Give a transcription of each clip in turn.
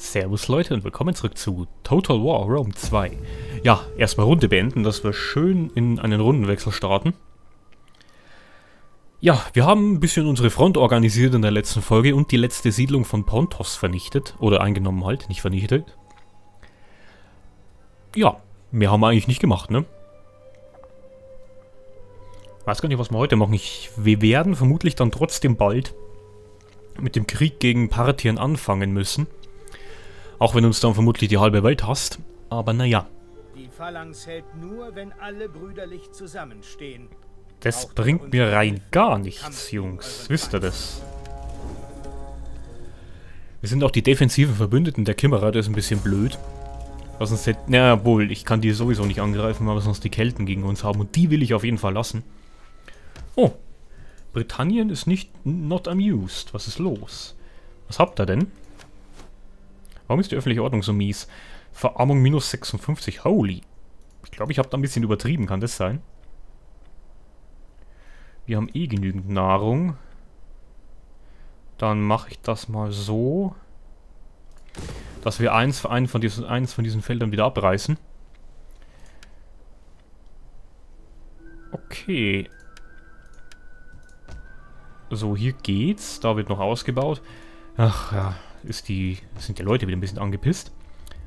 Servus Leute und willkommen zurück zu Total War Rome 2. Ja, erstmal Runde beenden, dass wir schön in einen Rundenwechsel starten. Ja, wir haben ein bisschen unsere Front organisiert in der letzten Folge und die letzte Siedlung von Pontos vernichtet. Oder eingenommen halt, nicht vernichtet. Ja, mehr haben wir eigentlich nicht gemacht, ne? Weiß gar nicht, was wir heute machen. Wir werden vermutlich dann trotzdem bald mit dem Krieg gegen Parthien anfangen müssen. Auch wenn uns dann vermutlich die halbe Welt hasst, aber naja. Die Phalanx hält nur, wenn alle brüderlich zusammenstehen. Das bringt mir rein gar nichts, Jungs. Wisst ihr das? Wir sind auch die defensiven Verbündeten der Kimmerer, der ist ein bisschen blöd. Was uns jetzt, na wohl, ich kann die sowieso nicht angreifen, weil wir sonst die Kelten gegen uns haben. Und die will ich auf jeden Fall lassen. Oh, Britannien ist not amused. Was ist los? Was habt ihr denn? Warum ist die öffentliche Ordnung so mies? Verarmung minus 56, holy. Ich glaube, ich habe da ein bisschen übertrieben, kann das sein? Wir haben eh genügend Nahrung. Dann mache ich das mal so, dass wir eins von diesen Feldern wieder abreißen. Okay. So, hier geht's. Da wird noch ausgebaut. Ach ja. Sind die Leute wieder ein bisschen angepisst.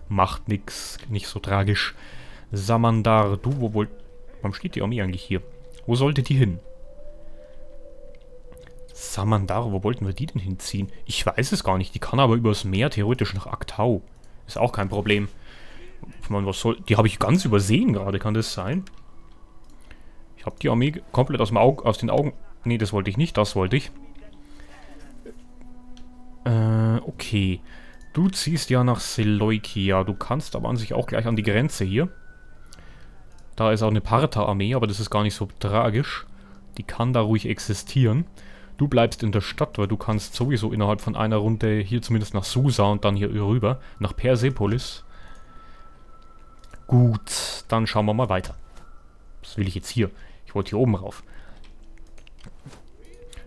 Macht nix, nicht so tragisch. Samandar, du, warum steht die Armee eigentlich hier? Wo sollte die hin? Samandar, wo wollten wir die denn hinziehen? Ich weiß es gar nicht, die kann aber übers Meer theoretisch nach Aktau. Ist auch kein Problem. Ich meine, die habe ich ganz übersehen gerade, kann das sein? Ich habe die Armee komplett aus den Augen... Ne, das wollte ich nicht, das wollte ich. Okay. Du ziehst ja nach Seleukia. Du kannst aber an sich auch gleich an die Grenze hier. Da ist auch eine Parther-Armee, aber das ist gar nicht so tragisch. Die kann da ruhig existieren. Du bleibst in der Stadt, weil du kannst sowieso innerhalb von einer Runde hier zumindest nach Susa und dann hier rüber, nach Persepolis. Gut, dann schauen wir mal weiter. Was will ich jetzt hier? Ich wollte hier oben rauf.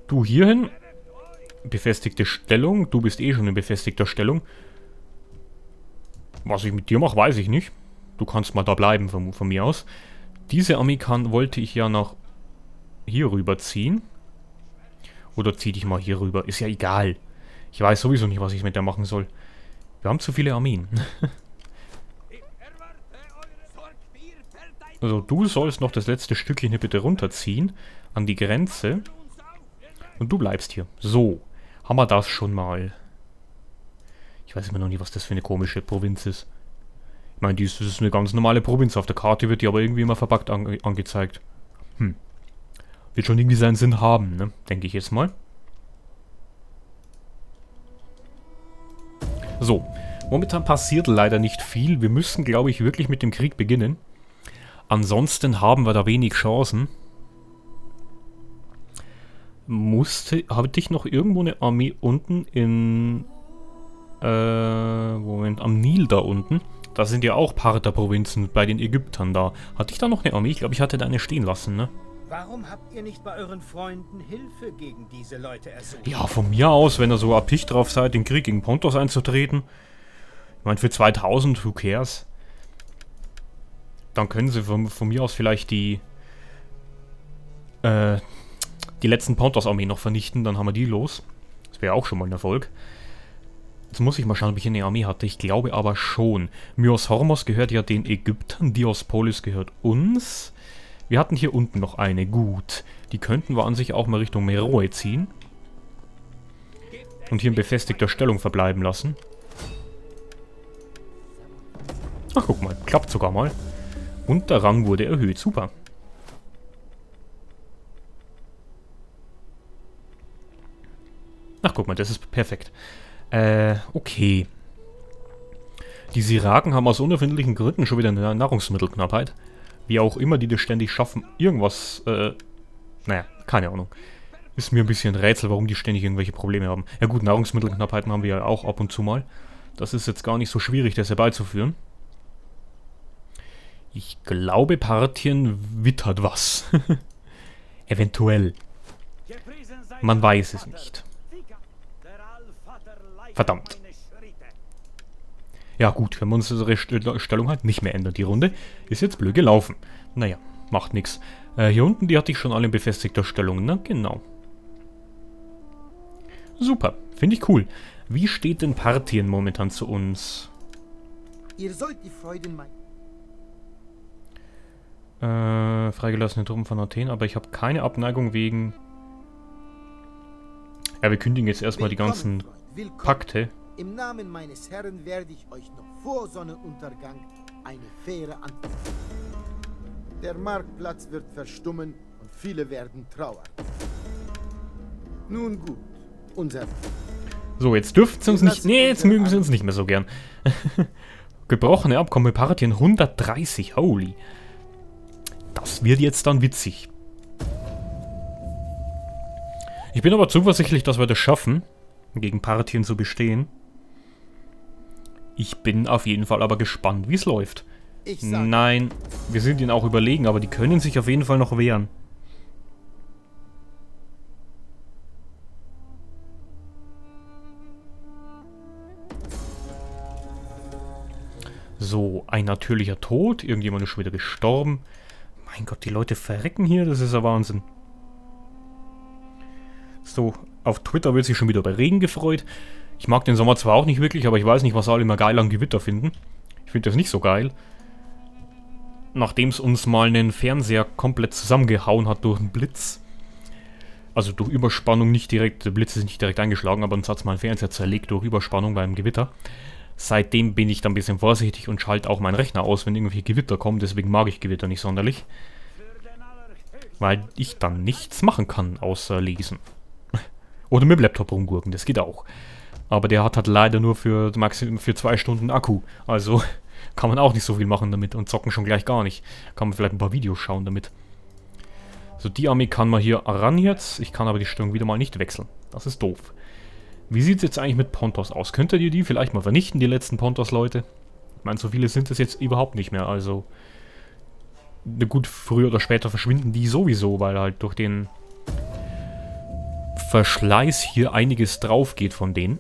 Du hierhin. Befestigte Stellung. Du bist eh schon in befestigter Stellung. Was ich mit dir mache, weiß ich nicht. Du kannst mal da bleiben von mir aus. Diese Armee wollte ich ja nach hier rüber ziehen. Oder zieh dich mal hier rüber. Ist ja egal. Ich weiß sowieso nicht, was ich mit der machen soll. Wir haben zu viele Armeen. Also du sollst noch das letzte Stückchen hier bitte runterziehen. An die Grenze. Und du bleibst hier. So. Haben wir das schon mal. Ich weiß immer noch nicht, was das für eine komische Provinz ist. Ich meine, das ist eine ganz normale Provinz. Auf der Karte wird die aber irgendwie immer verpackt angezeigt. Hm. Wird schon irgendwie seinen Sinn haben, ne? Denke ich jetzt mal. So. Momentan passiert leider nicht viel. Wir müssen, glaube ich, wirklich mit dem Krieg beginnen. Ansonsten haben wir da wenig Chancen. Habe ich noch irgendwo eine Armee unten in... Moment, am Nil da unten. Da sind ja auch Parther-Provinzen bei den Ägyptern da. Hatte ich da noch eine Armee? Ich glaube, ich hatte da eine stehen lassen, ne? Warum habt ihr nicht bei euren Freunden Hilfe gegen diese Leute ersucht? Ja, von mir aus, wenn ihr so erpicht drauf seid, den Krieg gegen Pontos einzutreten. Ich meine, für 2000, who cares? Dann können sie von mir aus vielleicht die letzten Pontos-Armee noch vernichten, dann haben wir die los. Das wäre auch schon mal ein Erfolg. Jetzt muss ich mal schauen, ob ich eine Armee hatte. Ich glaube aber schon. Myos Hormos gehört ja den Ägyptern, Dios Polis gehört uns. Wir hatten hier unten noch eine, gut. Die könnten wir an sich auch mal Richtung Meroe ziehen. Und hier in befestigter Stellung verbleiben lassen. Ach, guck mal, klappt sogar mal. Und der Rang wurde erhöht, super. Ach, guck mal, das ist perfekt. Okay. Die Siraken haben aus unerfindlichen Gründen schon wieder eine Nahrungsmittelknappheit. Wie auch immer die das ständig schaffen, irgendwas, naja, keine Ahnung. Ist mir ein bisschen ein Rätsel, warum die ständig irgendwelche Probleme haben. Ja gut, Nahrungsmittelknappheiten haben wir ja auch ab und zu mal. Das ist jetzt gar nicht so schwierig, das herbeizuführen. Ich glaube, Parthien wittert was. Eventuell. Man weiß es nicht. Verdammt. Ja gut, wenn wir unsere Stellung halt nicht mehr ändern, die Runde ist jetzt blöd gelaufen. Naja, macht nichts. Hier unten, die hatte ich schon alle in befestigter Stellung, ne? Genau. Super, finde ich cool. Wie steht denn Parthien momentan zu uns? Ihr sollt die Freude meinen. Freigelassene Truppen von Athen, aber ich habe keine Abneigung wegen... Ja, wir kündigen jetzt erstmal die ganzen Pakte. Im Namen meines Herrn werde ich euch noch vor Sonnenuntergang eine Fähre anbieten. Der Marktplatz wird verstummen und viele werden trauern. Nun gut, unser... So, jetzt dürfen sie uns nicht... Nee, jetzt mögen sie uns nicht mehr so gern. Gebrochene Abkommen mit Parthien 130, holy. Das wird jetzt dann witzig. Ich bin aber zuversichtlich, dass wir das schaffen, gegen Parthien zu bestehen. Ich bin auf jeden Fall aber gespannt, wie es läuft. Nein, wir sind ihnen auch überlegen, aber die können sich auf jeden Fall noch wehren. So, ein natürlicher Tod. Irgendjemand ist schon wieder gestorben. Mein Gott, die Leute verrecken hier. Das ist ja Wahnsinn. So, auf Twitter wird sich schon wieder über Regen gefreut. Ich mag den Sommer zwar auch nicht wirklich, aber ich weiß nicht, was alle immer geil an Gewitter finden. Ich finde das nicht so geil. Nachdem es uns mal einen Fernseher komplett zusammengehauen hat durch einen Blitz. Also durch Überspannung nicht direkt. Der Blitz ist nicht direkt eingeschlagen, aber uns hat es mal einen Fernseher zerlegt durch Überspannung beim Gewitter. Seitdem bin ich dann ein bisschen vorsichtig und schalte auch meinen Rechner aus, wenn irgendwelche Gewitter kommen. Deswegen mag ich Gewitter nicht sonderlich. Weil ich dann nichts machen kann, außer lesen. Oder mit dem Laptop rumgurken, das geht auch. Aber der hat halt leider nur für maximal für 2 Stunden Akku. Also kann man auch nicht so viel machen damit und zocken schon gleich gar nicht. Kann man vielleicht ein paar Videos schauen damit. So, die Armee kann man hier ran jetzt. Ich kann aber die Stellung wieder mal nicht wechseln. Das ist doof. Wie sieht es jetzt eigentlich mit Pontos aus? Könntet ihr die vielleicht mal vernichten, die letzten Pontos-Leute? Ich meine, so viele sind es jetzt überhaupt nicht mehr, also... Gut, früher oder später verschwinden die sowieso, weil halt durch den Verschleiß hier einiges drauf geht von denen.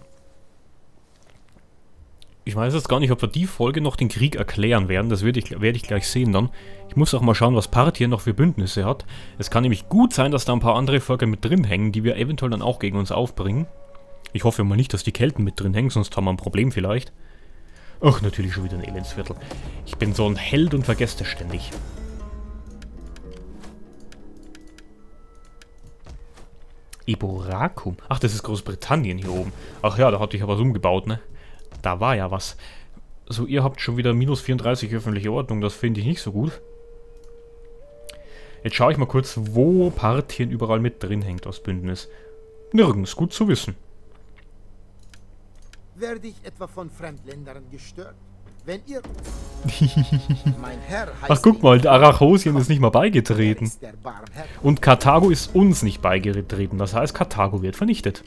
Ich weiß jetzt gar nicht, ob wir die Folge noch den Krieg erklären werden. Das werde ich gleich sehen dann. Ich muss auch mal schauen, was Parthien noch für Bündnisse hat. Es kann nämlich gut sein, dass da ein paar andere Völker mit drin hängen, die wir eventuell dann auch gegen uns aufbringen. Ich hoffe mal nicht, dass die Kelten mit drin hängen, sonst haben wir ein Problem vielleicht. Ach, natürlich schon wieder ein Elendsviertel. Ich bin so ein Held und vergesse das ständig. Eborakum. Ach, das ist Großbritannien hier oben. Ach ja, da hatte ich aber was umgebaut, ne? Da war ja was. So, ihr habt schon wieder minus 34 öffentliche Ordnung. Das finde ich nicht so gut. Jetzt schaue ich mal kurz, wo Parthien überall mit drin hängt aus Bündnis. Nirgends, gut zu wissen. Werde ich etwa von Fremdländern gestört? Wenn ihr... mein Herr heißt... Ach, guck mal, Arachosien ist nicht mal beigetreten. Und Karthago ist uns nicht beigetreten. Das heißt, Karthago wird vernichtet.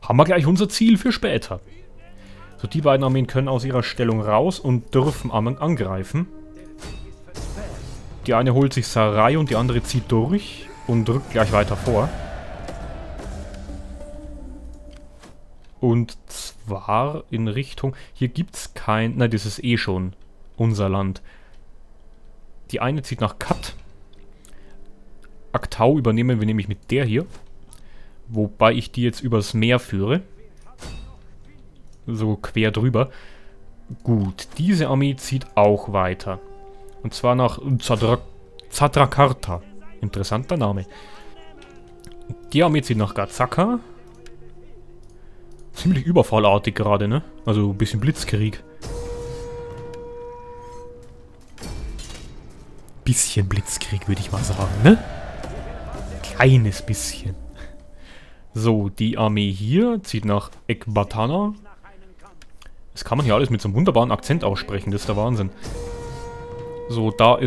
Haben wir gleich unser Ziel für später. So, die beiden Armeen können aus ihrer Stellung raus und dürfen angreifen. Die eine holt sich Sarai und die andere zieht durch und rückt gleich weiter vor. Und zwar in Richtung... Hier gibt es kein... Nein, das ist eh schon unser Land. Die eine zieht nach Kat. Aktau übernehmen wir nämlich mit der hier. Wobei ich die jetzt übers Meer führe. So quer drüber. Gut, diese Armee zieht auch weiter. Und zwar nach Zadrakarta. Interessanter Name. Die Armee zieht nach Gazaka. Ziemlich überfallartig gerade, ne? Also ein bisschen Blitzkrieg. Bisschen Blitzkrieg, würde ich mal sagen, ne? Kleines bisschen. So, die Armee hier zieht nach Ekbatana. Das kann man hier alles mit so einem wunderbaren Akzent aussprechen, das ist der Wahnsinn. So, da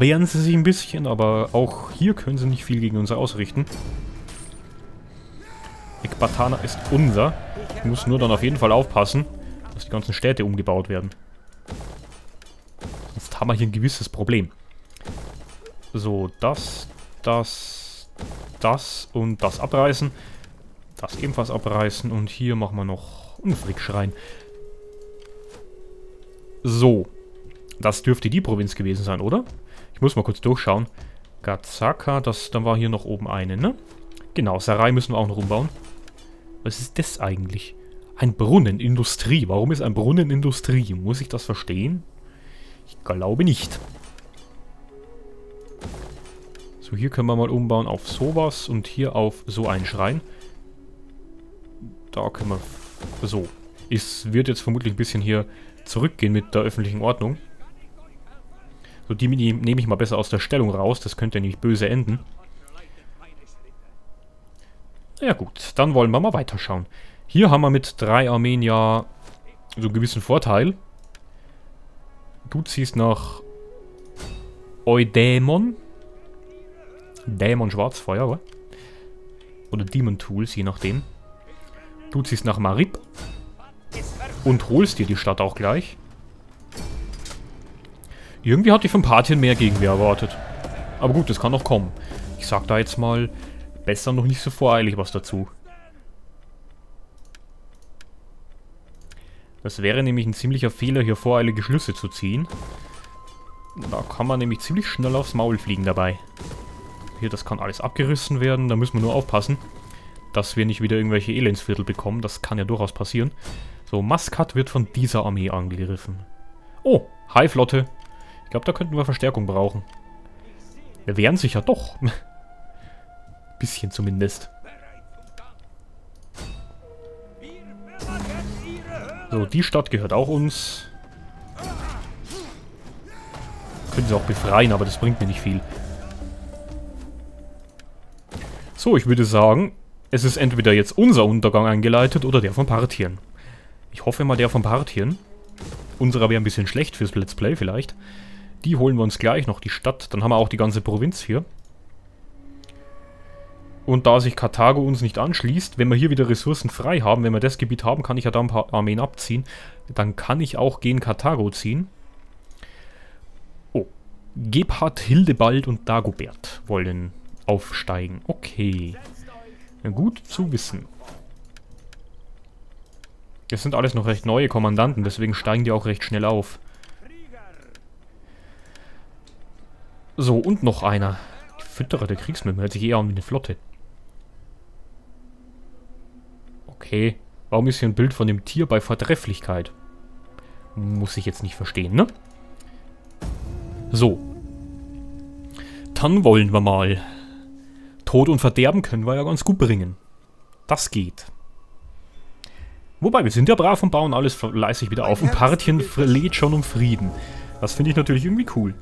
wehren sie sich ein bisschen, aber auch hier können sie nicht viel gegen uns ausrichten. Ekbatana ist unser. Ich muss nur dann auf jeden Fall aufpassen, dass die ganzen Städte umgebaut werden. Jetzt haben wir hier ein gewisses Problem. So, das und das abreißen. Das ebenfalls abreißen und hier machen wir noch und Frickschrein. So. Das dürfte die Provinz gewesen sein, oder? Ich muss mal kurz durchschauen. Gazaka, dann war hier noch oben eine, ne? Genau, Sarai müssen wir auch noch umbauen. Was ist das eigentlich? Ein Brunnen, Industrie. Warum ist ein Brunnen Industrie? Muss ich das verstehen? Ich glaube nicht. So, hier können wir mal umbauen auf sowas und hier auf so einen Schrein. Da können wir... So. Es wird jetzt vermutlich ein bisschen hier zurückgehen mit der öffentlichen Ordnung. So, die nehme ich mal besser aus der Stellung raus. Das könnte ja nicht böse enden. Ja gut, dann wollen wir mal weiterschauen. Hier haben wir mit 3 Armenier so einen gewissen Vorteil. Du ziehst nach Eudämon. Dämon Schwarzfeuer, oder Demon Tools, je nachdem. Du ziehst nach Marib und holst dir die Stadt auch gleich. Irgendwie hatte ich von Parthien mehr Gegenwehr erwartet. Aber gut, das kann noch kommen. Ich sag da jetzt mal, besser noch nicht so voreilig was dazu. Das wäre nämlich ein ziemlicher Fehler, hier voreilige Schlüsse zu ziehen. Da kann man nämlich ziemlich schnell aufs Maul fliegen dabei. Hier, das kann alles abgerissen werden. Da müssen wir nur aufpassen, dass wir nicht wieder irgendwelche Elendsviertel bekommen. Das kann ja durchaus passieren. So, Muscat wird von dieser Armee angegriffen. Oh, Haiflotte. Ich glaube, da könnten wir Verstärkung brauchen. Wir wehren sich ja doch. Bisschen zumindest. So, die Stadt gehört auch uns. Können sie auch befreien, aber das bringt mir nicht viel. So, ich würde sagen, es ist entweder jetzt unser Untergang eingeleitet oder der von Parthien. Ich hoffe mal der von Parthien. Unserer wäre ein bisschen schlecht fürs Let's Play vielleicht. Die holen wir uns gleich noch, die Stadt. Dann haben wir auch die ganze Provinz hier. Und da sich Karthago uns nicht anschließt, wenn wir hier wieder Ressourcen frei haben, wenn wir das Gebiet haben, kann ich ja da ein paar Armeen abziehen. Dann kann ich auch gegen Karthago ziehen. Oh, Gebhard, Hildebald und Dagobert wollen... aufsteigen. Okay. Gut zu wissen. Das sind alles noch recht neue Kommandanten, deswegen steigen die auch recht schnell auf. So, und noch einer. Die Fütterer der Kriegsmücken hört sich eher an wie eine Flotte. Okay. Warum ist hier ein Bild von dem Tier bei Vortrefflichkeit? Muss ich jetzt nicht verstehen, ne? So. Dann wollen wir mal... Tod und Verderben können wir ja ganz gut bringen. Das geht. Wobei, wir sind ja brav und bauen alles fleißig wieder auf. Und Parthien fleht schon um Frieden. Das finde ich natürlich irgendwie cool.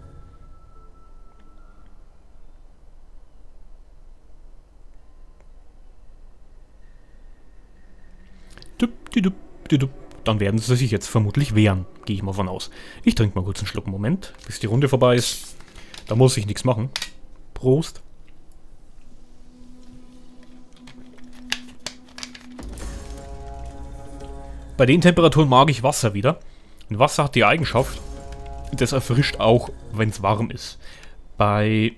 Dann werden sie sich jetzt vermutlich wehren. Gehe ich mal von aus. Ich trinke mal kurz einen Schluck. Moment, bis die Runde vorbei ist. Da muss ich nichts machen. Prost. Bei den Temperaturen mag ich Wasser wieder. Und Wasser hat die Eigenschaft, das erfrischt auch, wenn es warm ist. Bei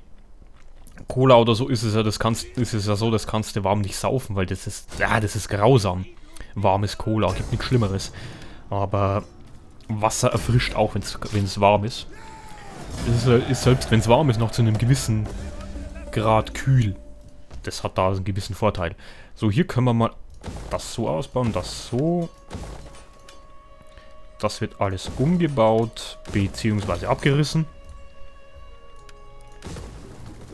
Cola oder so ist es ja, das kannst du warm nicht saufen, weil das ist grausam. Warmes Cola, gibt nichts Schlimmeres. Aber Wasser erfrischt auch, wenn es warm ist. Es ist selbst, wenn es warm ist, noch zu einem gewissen Grad kühl. Das hat da einen gewissen Vorteil. So, hier können wir mal... das so ausbauen, das so. Das wird alles umgebaut, beziehungsweise abgerissen.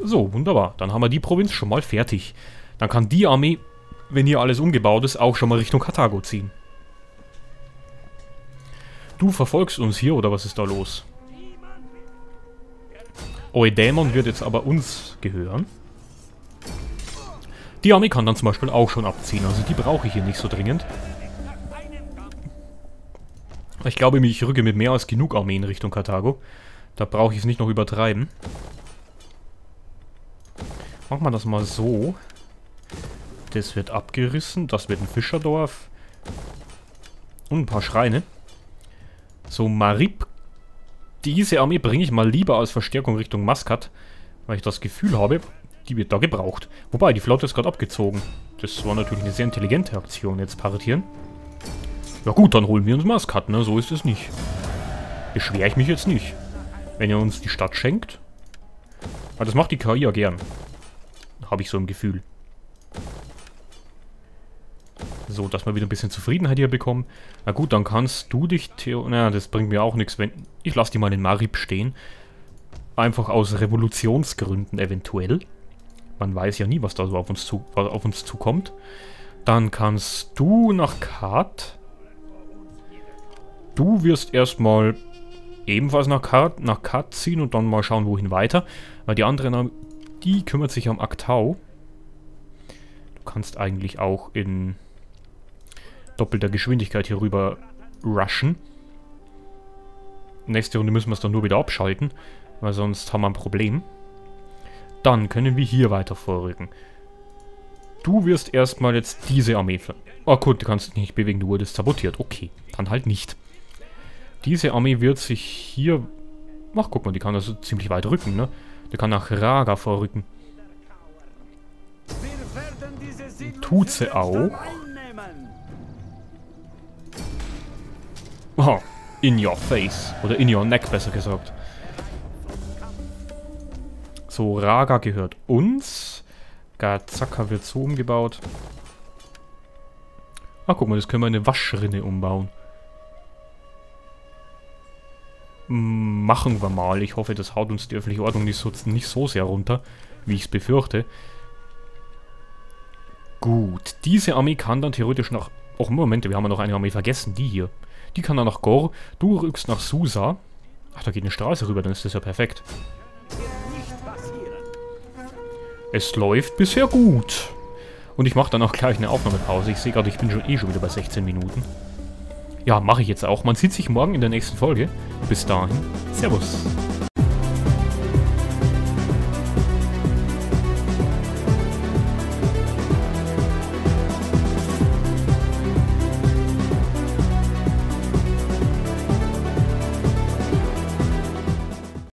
So, wunderbar. Dann haben wir die Provinz schon mal fertig. Dann kann die Armee, wenn hier alles umgebaut ist, auch schon mal Richtung Karthago ziehen. Du verfolgst uns hier, oder was ist da los? Eudämon wird jetzt aber uns gehören. Die Armee kann dann zum Beispiel auch schon abziehen, also die brauche ich hier nicht so dringend. Ich glaube, ich rücke mit mehr als genug Armeen Richtung Karthago. Da brauche ich es nicht noch übertreiben. Machen wir das mal so. Das wird abgerissen, das wird ein Fischerdorf. Und ein paar Schreine. So, Marib. Diese Armee bringe ich mal lieber als Verstärkung Richtung Muscat, weil ich das Gefühl habe... die wird da gebraucht. Wobei, die Flotte ist gerade abgezogen. Das war natürlich eine sehr intelligente Aktion jetzt, Parthien. Ja gut, dann holen wir uns Muscat, ne? So ist es nicht. Beschwere ich mich jetzt nicht. Wenn ihr uns die Stadt schenkt. Aber das macht die KI ja gern. Habe ich so ein Gefühl. So, dass wir wieder ein bisschen Zufriedenheit hier bekommen. Na gut, dann kannst du dich... Naja, das bringt mir auch nichts, wenn... Ich lasse die mal in Marib stehen. Einfach aus Revolutionsgründen eventuell. Man weiß ja nie, was da so auf uns zukommt. Dann kannst du nach Kat. Du wirst erstmal ebenfalls nach Kat ziehen und dann mal schauen, wohin weiter. Weil die anderen, die kümmert sich am Aktau. Du kannst eigentlich auch in doppelter Geschwindigkeit hier rüber rushen. Nächste Runde müssen wir es dann nur wieder abschalten, weil sonst haben wir ein Problem. Dann können wir hier weiter vorrücken. Du wirst erstmal jetzt diese Armee flanken. Oh gut, du kannst dich nicht bewegen, du wurdest sabotiert. Okay, dann halt nicht. Diese Armee wird sich hier... Ach, guck mal, die kann also ziemlich weit rücken, ne? Die kann nach Raga vorrücken. Tut sie auch. Oh, in your face. Oder in your neck, besser gesagt. So, Raga gehört uns. Gazaka wird so umgebaut. Ah, guck mal, das können wir in eine Waschrinne umbauen. Machen wir mal. Ich hoffe, das haut uns die öffentliche Ordnung nicht so sehr runter, wie ich es befürchte. Gut, diese Armee kann dann theoretisch nach... Och, Moment, wir haben ja noch eine Armee vergessen, die hier. Die kann dann nach Gor. Du rückst nach Susa. Ach, da geht eine Straße rüber, dann ist das ja perfekt. Es läuft bisher gut. Und ich mache dann auch gleich eine Aufnahmepause. Ich sehe gerade, ich bin schon wieder bei 16 Minuten. Ja, mache ich jetzt auch. Man sieht sich morgen in der nächsten Folge. Bis dahin, Servus.